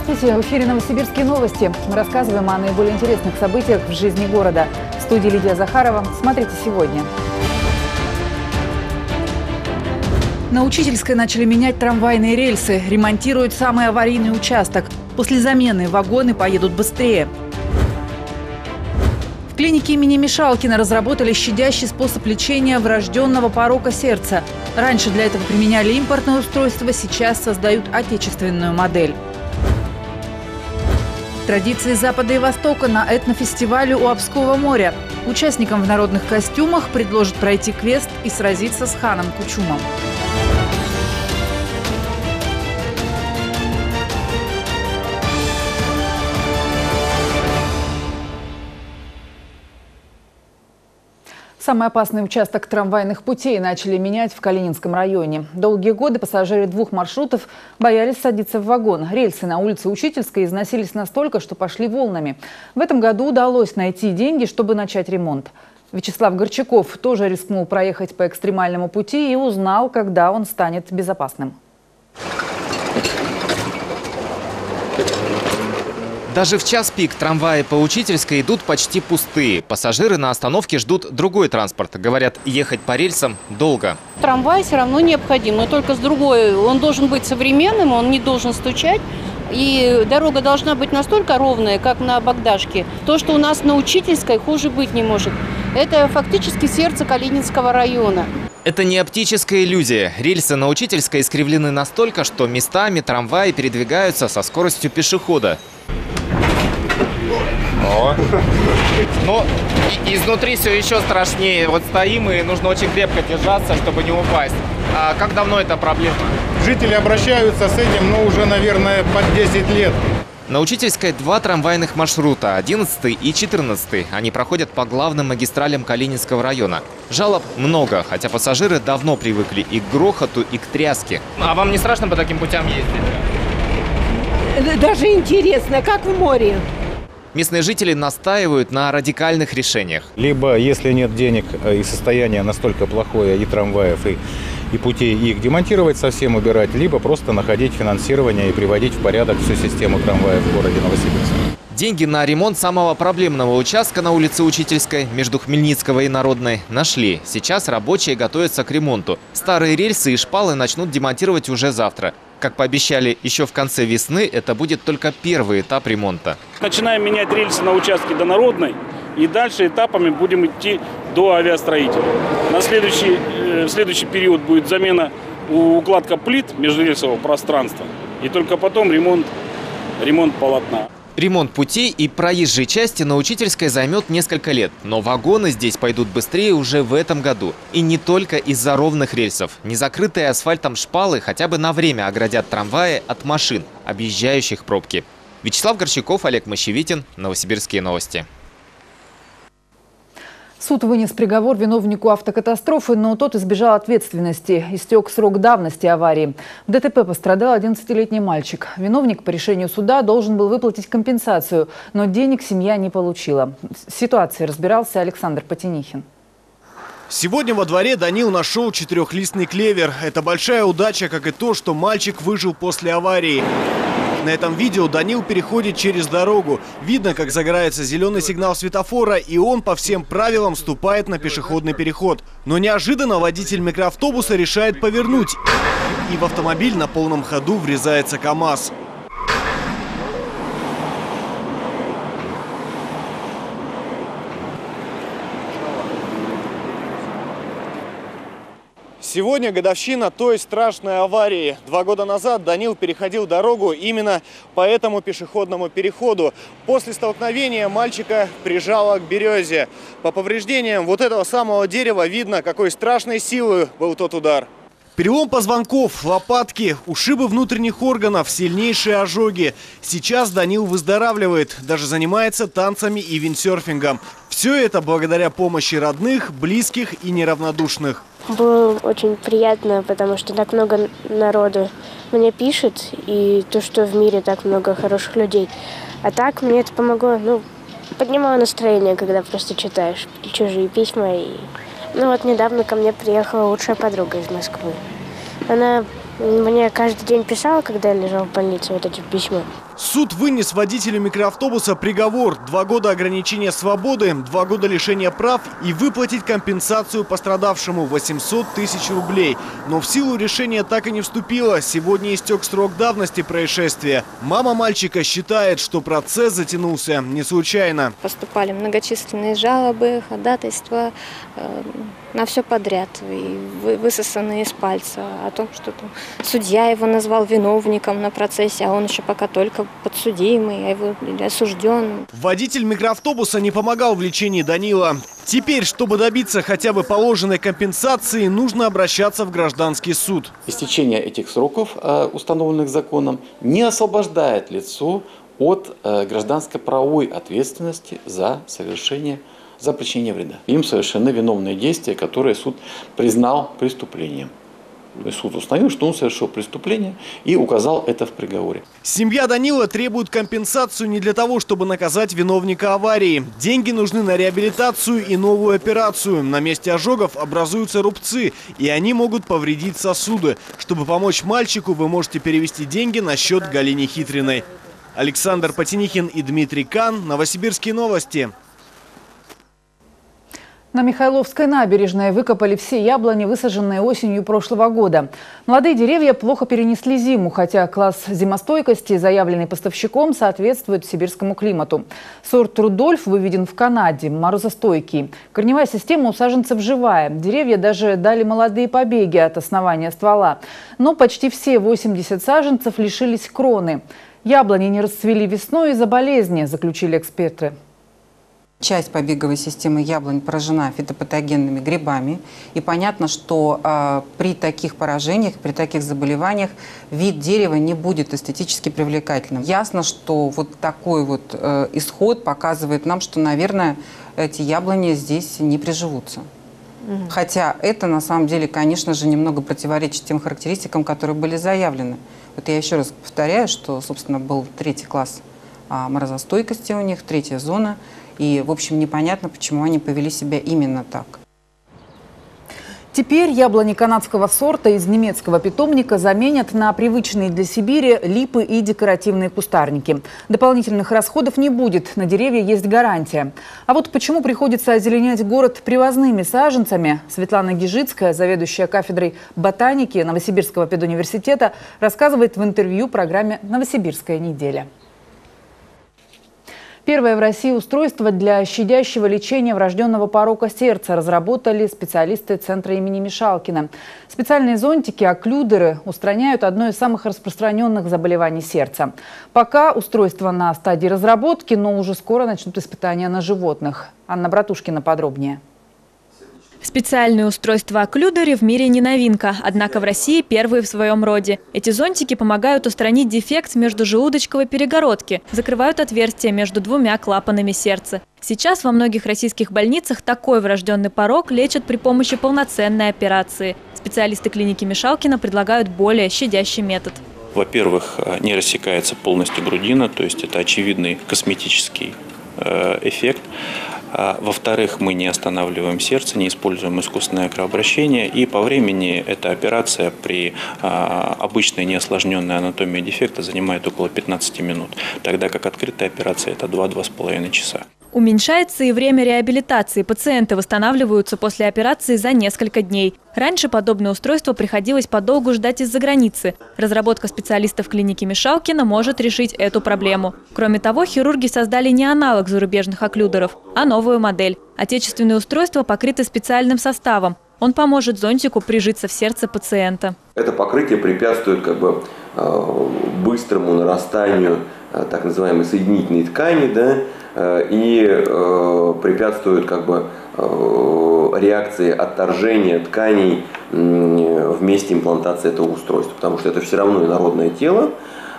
Здравствуйте! В эфире «Новосибирские новости». Мы рассказываем о наиболее интересных событиях в жизни города. В студии Лидия Захарова. Смотрите сегодня. На Учительской начали менять трамвайные рельсы. Ремонтируют самый аварийный участок. После замены вагоны поедут быстрее. В клинике имени Мешалкина разработали щадящий способ лечения врожденного порока сердца. Раньше для этого применяли импортное устройство, сейчас создают отечественную модель. Традиции Запада и Востока на этнофестивале у Обского моря. Участникам в народных костюмах предложат пройти квест и сразиться с Ханом Кучумом. Самый опасный участок трамвайных путей начали менять в Калининском районе. Долгие годы пассажиры двух маршрутов боялись садиться в вагон. Рельсы на улице Учительской износились настолько, что пошли волнами. В этом году удалось найти деньги, чтобы начать ремонт. Вячеслав Горчаков тоже рискнул проехать по экстремальному пути и узнал, когда он станет безопасным. Даже в час пик трамваи по Учительской идут почти пустые. Пассажиры на остановке ждут другой транспорт. Говорят, ехать по рельсам долго. Трамвай все равно необходим, но только с другой. Он должен быть современным, он не должен стучать. И дорога должна быть настолько ровная, как на Богдашке. То, что у нас на Учительской, хуже быть не может. Это фактически сердце Калининского района. Это не оптическая иллюзия. Рельсы на Учительской искривлены настолько, что местами трамваи передвигаются со скоростью пешехода. Но изнутри все еще страшнее. Вот стоим, и нужно очень крепко держаться, чтобы не упасть. А как давно эта проблема? Жители обращаются с этим, ну, уже, наверное, под 10 лет. На Учительской два трамвайных маршрута – 11 и 14. Они проходят по главным магистралям Калининского района. Жалоб много, хотя пассажиры давно привыкли и к грохоту, и к тряске. А вам не страшно по таким путям ездить? Даже интересно, как в море. Местные жители настаивают на радикальных решениях. Либо, если нет денег и состояние настолько плохое и трамваев, и путей, и их демонтировать, совсем убирать, либо просто находить финансирование и приводить в порядок всю систему трамваев в городе Новосибирске. Деньги на ремонт самого проблемного участка на улице Учительской между Хмельницкого и Народной нашли. Сейчас рабочие готовятся к ремонту. Старые рельсы и шпалы начнут демонтировать уже завтра. Как пообещали еще в конце весны, это будет только первый этап ремонта. Начинаем менять рельсы на участке до Народной, и дальше этапами будем идти до Авиастроителя. На следующий период будет замена, укладка плит межрельсового пространства, и только потом ремонт полотна. Ремонт путей и проезжей части на Учительской займет несколько лет. Но вагоны здесь пойдут быстрее уже в этом году. И не только из-за ровных рельсов. Незакрытые асфальтом шпалы хотя бы на время оградят трамваи от машин, объезжающих пробки. Вячеслав Горщиков, Олег Мощевитин, Новосибирские новости. Суд вынес приговор виновнику автокатастрофы, но тот избежал ответственности. Истек срок давности аварии. В ДТП пострадал 11-летний мальчик. Виновник по решению суда должен был выплатить компенсацию, но денег семья не получила. С ситуацией разбирался Александр Потанихин. Сегодня во дворе Данил нашел четырехлистный клевер. Это большая удача, как и то, что мальчик выжил после аварии. На этом видео Данил переходит через дорогу. Видно, как загорается зеленый сигнал светофора, и он по всем правилам вступает на пешеходный переход. Но неожиданно водитель микроавтобуса решает повернуть. И в автомобиль на полном ходу врезается КамАЗ. Сегодня годовщина той страшной аварии. 2 года назад Данил переходил дорогу именно по этому пешеходному переходу. После столкновения мальчика прижало к березе. По повреждениям вот этого самого дерева видно, какой страшной силой был тот удар. Перелом позвонков, лопатки, ушибы внутренних органов, сильнейшие ожоги. Сейчас Данил выздоравливает, даже занимается танцами и виндсерфингом. Все это благодаря помощи родных, близких и неравнодушных. Было очень приятно, потому что так много народу мне пишет, и то, что в мире так много хороших людей. А так мне это помогло, ну, поднимало настроение, когда просто читаешь чужие письма и... Ну вот недавно ко мне приехала лучшая подруга из Москвы. Она мне каждый день писала, когда я лежал в больнице, вот эти письма. Суд вынес водителю микроавтобуса приговор: 2 года ограничения свободы, 2 года лишения прав и выплатить компенсацию пострадавшему 800 тысяч рублей. Но в силу решения так и не вступило. Сегодня истек срок давности происшествия. Мама мальчика считает, что процесс затянулся не случайно. Поступали многочисленные жалобы, ходатайства на все подряд, и высосанные из пальца о том, что там судья его назвал виновником на процессе, а он еще пока только подсудимый, а его осужден. Водитель микроавтобуса не помогал в лечении Данила. Теперь, чтобы добиться хотя бы положенной компенсации, нужно обращаться в гражданский суд. Истечение этих сроков, установленных законом, не освобождает лицо от гражданско-правовой ответственности за совершение за причинение вреда. Им совершены виновные действия, которые суд признал преступлением. Суд установил, что он совершил преступление, и указал это в приговоре. Семья Данила требует компенсацию не для того, чтобы наказать виновника аварии. Деньги нужны на реабилитацию и новую операцию. На месте ожогов образуются рубцы, и они могут повредить сосуды. Чтобы помочь мальчику, вы можете перевести деньги на счет Галине Хитренной. Александр Потанихин и Дмитрий Кан. Новосибирские новости. На Михайловской набережной выкопали все яблони, высаженные осенью прошлого года. Молодые деревья плохо перенесли зиму, хотя класс зимостойкости, заявленный поставщиком, соответствует сибирскому климату. Сорт «Рудольф» выведен в Канаде, морозостойкий. Корневая система у саженцев живая. Деревья даже дали молодые побеги от основания ствола. Но почти все 80 саженцев лишились кроны. Яблони не расцвели весной из-за болезни, заключили эксперты. Часть побеговой системы яблонь поражена фитопатогенными грибами. И понятно, что при таких поражениях, при таких заболеваниях вид дерева не будет эстетически привлекательным. Ясно, что вот такой вот исход показывает нам, что, наверное, эти яблони здесь не приживутся. Хотя это, на самом деле, конечно же, немного противоречит тем характеристикам, которые были заявлены. Вот я еще раз повторяю, что, собственно, был 3-й класс морозостойкости у них, 3-я зона. И, в общем, непонятно, почему они повели себя именно так. Теперь яблони канадского сорта из немецкого питомника заменят на привычные для Сибири липы и декоративные кустарники. Дополнительных расходов не будет, на деревья есть гарантия. А вот почему приходится озеленять город привозными саженцами, Светлана Гижитская, заведующая кафедрой ботаники Новосибирского педуниверситета, рассказывает в интервью программе «Новосибирская неделя». Первое в России устройство для щадящего лечения врожденного порока сердца разработали специалисты центра имени Мешалкина. Специальные зонтики, окклюдеры, устраняют одно из самых распространенных заболеваний сердца. Пока устройство на стадии разработки, но уже скоро начнут испытания на животных. Анна Братушкина подробнее. Специальные устройства окклюдеры в мире не новинка, однако в России первые в своем роде. Эти зонтики помогают устранить дефект междужелудочковой перегородки, закрывают отверстие между двумя клапанами сердца. Сейчас во многих российских больницах такой врожденный порок лечат при помощи полноценной операции. Специалисты клиники Мешалкина предлагают более щадящий метод. Во-первых, не рассекается полностью грудина, то есть это очевидный косметический эффект. Во-вторых, мы не останавливаем сердце, не используем искусственное кровообращение. И по времени эта операция при обычной неосложненной анатомии дефекта занимает около 15 минут, тогда как открытая операция – это 2-2,5 часа. Уменьшается и время реабилитации. Пациенты восстанавливаются после операции за несколько дней. Раньше подобное устройство приходилось подолгу ждать из-за границы. Разработка специалистов клиники Мешалкина может решить эту проблему. Кроме того, хирурги создали не аналог зарубежных окклюдеров, а новую модель. Отечественное устройство покрыто специальным составом. Он поможет зонтику прижиться в сердце пациента. Это покрытие препятствует быстрому нарастанию так называемой соединительной ткани, и препятствует реакции отторжения тканей в месте имплантации этого устройства, потому что это все равно инородное тело,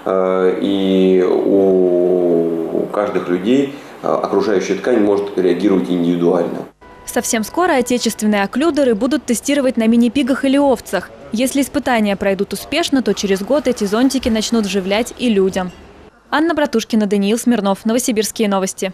и у каждых людей окружающая ткань может реагировать индивидуально. Совсем скоро отечественные окклюдеры будут тестировать на мини-пигах или овцах. Если испытания пройдут успешно, то через год эти зонтики начнут вживлять и людям. Анна Братушкина, Даниил Смирнов. Новосибирские новости.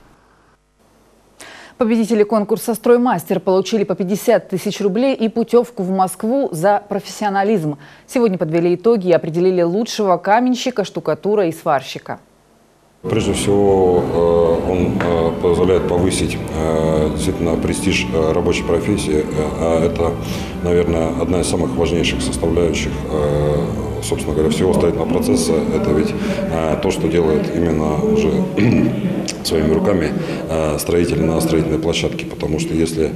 Победители конкурса «Строймастер» получили по 50 тысяч рублей и путевку в Москву за профессионализм. Сегодня подвели итоги и определили лучшего каменщика, штукатура и сварщика. Прежде всего, он позволяет повысить действительно престиж рабочей профессии. Это, наверное, одна из самых важнейших составляющих, собственно говоря, всего строительного процесса. Это ведь то, что делает именно уже своими руками строитель на строительной площадке. Потому что если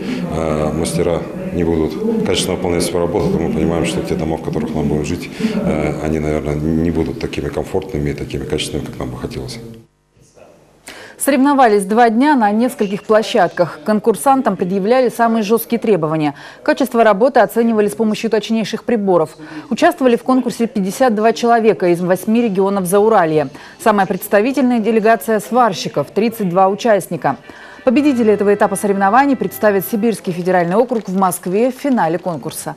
мастера не будут качественно выполнять свою работу, то мы понимаем, что те дома, в которых нам будем жить, они, наверное, не будут такими комфортными и такими качественными, как нам бы хотелось. Соревновались 2 дня на нескольких площадках. Конкурсантам предъявляли самые жесткие требования. Качество работы оценивали с помощью точнейших приборов. Участвовали в конкурсе 52 человека из 8 регионов Зауралья. Самая представительная делегация сварщиков – 32 участника. Победители этого этапа соревнований представят Сибирский федеральный округ в Москве в финале конкурса.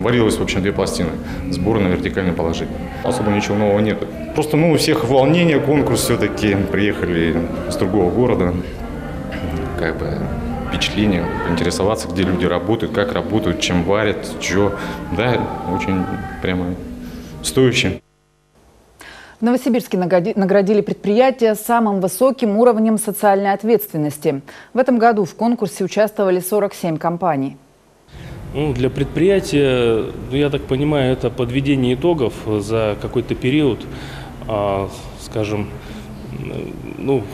Варилось, в общем, 2 пластины. Сборы на вертикальное положение. Особо ничего нового нет. Просто, ну, у всех волнение, конкурс все-таки. Приехали с другого города. Как бы впечатление, интересоваться, где люди работают, как работают, чем варят, что. Да, очень прямо стоящим. В Новосибирске наградили предприятия самым высоким уровнем социальной ответственности. В этом году в конкурсе участвовали 47 компаний. Ну, для предприятия, я так понимаю, это подведение итогов за какой-то период, скажем, ну,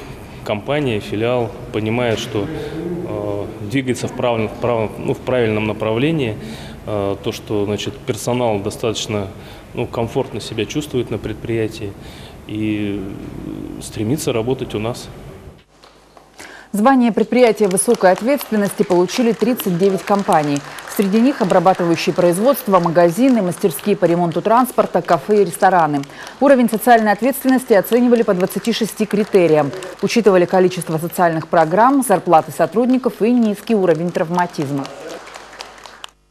компания, филиал понимает, что двигается в правильном направлении, то, что, значит, персонал достаточно, ну, комфортно себя чувствует на предприятии и стремится работать у нас. Звание предприятия высокой ответственности получили 39 компаний. Среди них обрабатывающие производства, магазины, мастерские по ремонту транспорта, кафе и рестораны. Уровень социальной ответственности оценивали по 26 критериям. Учитывали количество социальных программ, зарплаты сотрудников и низкий уровень травматизма.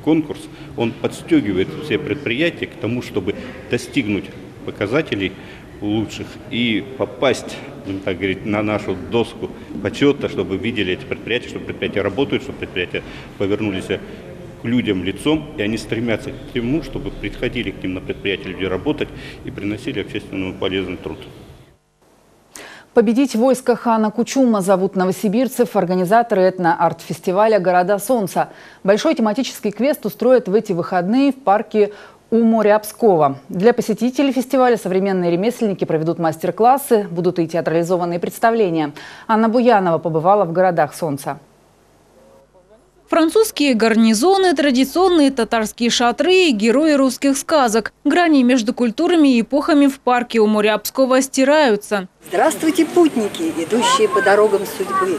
Конкурс, он подстегивает все предприятия к тому, чтобы достигнуть показателей лучших и попасть, так говорить, на нашу доску почета, чтобы видели эти предприятия, чтобы предприятия работают, чтобы предприятия повернулись к людям лицом, и они стремятся к тому, чтобы приходили к ним на предприятие люди работать и приносили общественному полезный труд. Победить войско Хана Кучума зовут новосибирцев организаторы этно-арт-фестиваля «Города солнца». Большой тематический квест устроят в эти выходные в парке у моря Пскова. Для посетителей фестиваля современные ремесленники проведут мастер-классы, будут и театрализованные представления. Анна Буянова побывала в «Городах солнца». Французские гарнизоны, традиционные татарские шатры и герои русских сказок. Грани между культурами и эпохами в парке у моря Пскова стираются. Здравствуйте, путники, идущие по дорогам судьбы.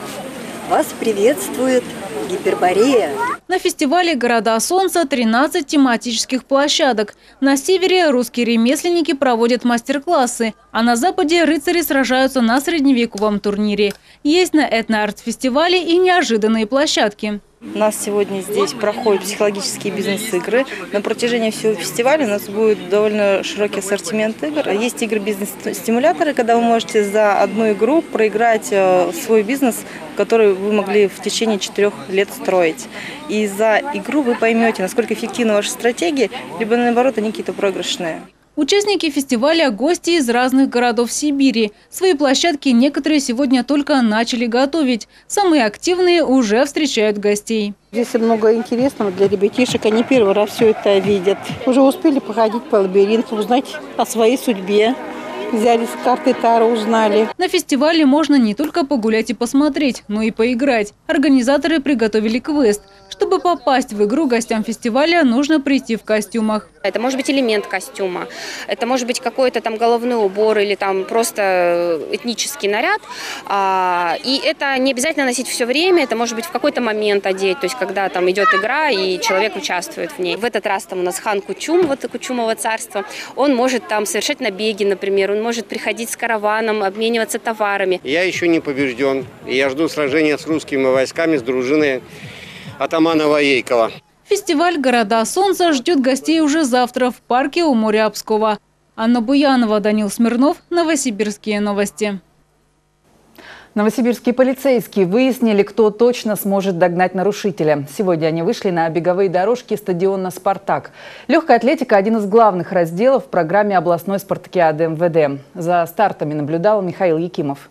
Вас приветствует Гиперборея. На фестивале «Города солнца» 13 тематических площадок. На севере русские ремесленники проводят мастер-классы, а на западе рыцари сражаются на средневековом турнире. Есть на этно-арт-фестивале и неожиданные площадки. У нас сегодня здесь проходят психологические бизнес-игры. На протяжении всего фестиваля у нас будет довольно широкий ассортимент игр. Есть игры-бизнес-стимуляторы, когда вы можете за одну игру проиграть свой бизнес, который вы могли в течение 4 лет строить. И за игру вы поймете, насколько эффективны ваши стратегии, либо наоборот они какие-то проигрышные. Участники фестиваля – гости из разных городов Сибири. Свои площадки некоторые сегодня только начали готовить. Самые активные уже встречают гостей. Здесь много интересного для ребятишек. Они первый раз все это видят. Уже успели походить по лабиринту, узнать о своей судьбе. Взяли с карты Таро, узнали. На фестивале можно не только погулять и посмотреть, но и поиграть. Организаторы приготовили квест. Чтобы попасть в игру, гостям фестиваля нужно прийти в костюмах. Это может быть элемент костюма, это может быть какой-то там головной убор или там просто этнический наряд. И это не обязательно носить все время, это может быть в какой-то момент одеть, то есть когда там идет игра и человек участвует в ней. В этот раз там у нас хан Кучум, вот Кучумово царство, он может там совершать набеги, например, он может приходить с караваном, обмениваться товарами. Я еще не побежден, я жду сражения с русскими войсками, с дружиной атаманова Ейкова. Фестиваль «Города солнца» ждет гостей уже завтра в парке у моря Пскова. Анна Буянова, Данил Смирнов, Новосибирские новости. Новосибирские полицейские выяснили, кто точно сможет догнать нарушителя. Сегодня они вышли на беговые дорожки стадиона «Спартак». Легкая атлетика – один из главных разделов в программе областной спартакиады МВД. За стартами наблюдал Михаил Якимов.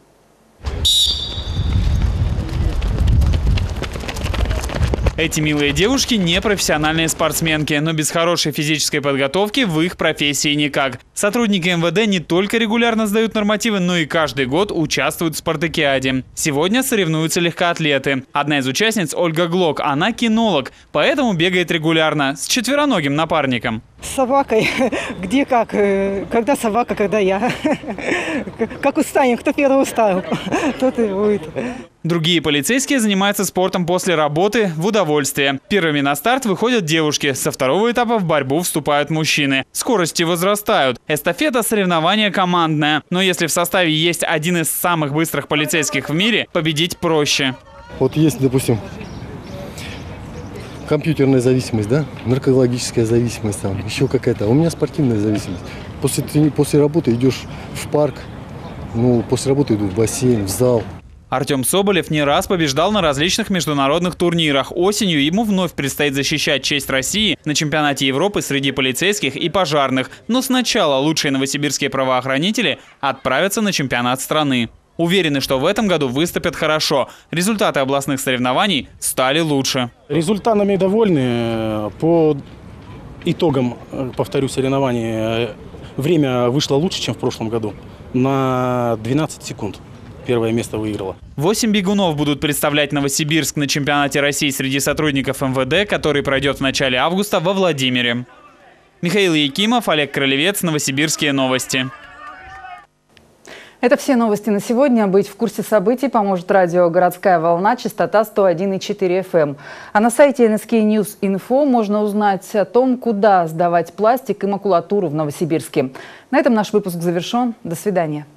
Эти милые девушки не профессиональные спортсменки, но без хорошей физической подготовки в их профессии никак. Сотрудники МВД не только регулярно сдают нормативы, но и каждый год участвуют в спартакиаде. Сегодня соревнуются легкоатлеты. Одна из участниц – Ольга Глок. Она кинолог, поэтому бегает регулярно с четвероногим напарником. С собакой. Где как. Когда собака, когда я. Как устанем, кто первый устал, тот и будет. Другие полицейские занимаются спортом после работы в удовольствие. Первыми на старт выходят девушки. Со второго этапа в борьбу вступают мужчины. Скорости возрастают. Эстафета – соревнование командное. Но если в составе есть один из самых быстрых полицейских в мире, победить проще. Вот есть, допустим, компьютерная зависимость, да? Наркологическая зависимость, там, еще какая-то. У меня спортивная зависимость. После работы идешь в парк, ну, после работы иду в бассейн, в зал. Артем Соболев не раз побеждал на различных международных турнирах. Осенью ему вновь предстоит защищать честь России на чемпионате Европы среди полицейских и пожарных. Но сначала лучшие новосибирские правоохранители отправятся на чемпионат страны. Уверены, что в этом году выступят хорошо. Результаты областных соревнований стали лучше. Результатами довольны. По итогам, повторю, соревнований время вышло лучше, чем в прошлом году. На 12 секунд. Первое место выиграла. 8 бегунов будут представлять Новосибирск на чемпионате России среди сотрудников МВД, который пройдет в начале августа во Владимире. Михаил Якимов, Олег Королевец, Новосибирские новости. Это все новости на сегодня. Быть в курсе событий поможет радио «Городская волна», частота 101,4 FM. А на сайте NSK News Info можно узнать о том, куда сдавать пластик и макулатуру в Новосибирске. На этом наш выпуск завершен. До свидания.